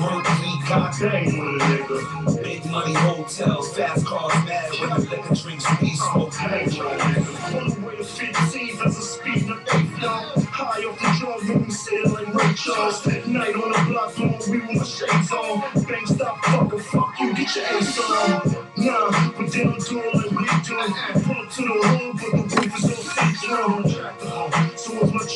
Work three cocktails with a nigga. Big money hotels, fast cars, mad when I liquor drinks, we smoke tags with a nigga. One way to 15, that's a speed of 8 now. High off the drug when we sailing with Charles. Night on the block, long we with my shades on. Bang, stop fucking, fuck you, get your ace on. Nah, but they don't do it like we do. Pull up to the hood.